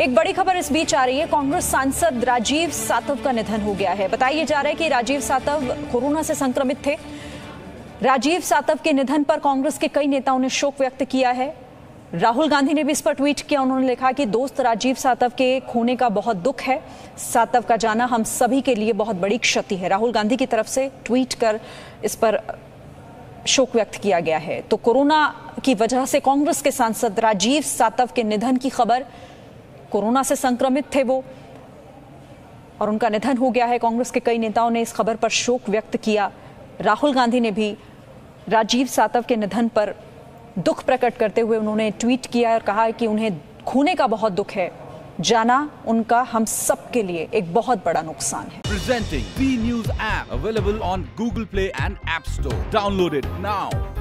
एक बड़ी खबर इस बीच आ रही है। कांग्रेस सांसद राजीव सातव का निधन हो गया है। बताया जा रहा है कि राजीव सातव कोरोना से संक्रमित थे। राजीव सातव के निधन पर कांग्रेस के कई नेताओं ने शोक व्यक्त किया है। राहुल गांधी ने भी इस पर ट्वीट किया। उन्होंने लिखा कि दोस्त राजीव सातव के खोने का बहुत दुख है। सातव का जाना हम सभी के लिए बहुत बड़ी क्षति है। राहुल गांधी की तरफ से ट्वीट कर इस पर शोक व्यक्त किया गया है। तो कोरोना की वजह से कांग्रेस के सांसद राजीव सातव के निधन की खबर, कोरोना से संक्रमित थे वो और उनका निधन हो गया है। कांग्रेस के कई नेताओं ने इस खबर पर शोक व्यक्त किया। राहुल गांधी ने भी राजीव सातव के निधन पर दुख प्रकट करते हुए उन्होंने ट्वीट किया और कहा कि उन्हें खोने का बहुत दुख है। जाना उनका हम सब के लिए एक बहुत बड़ा नुकसान है। Presenting B news app available on Google Play and App Store. Download it now.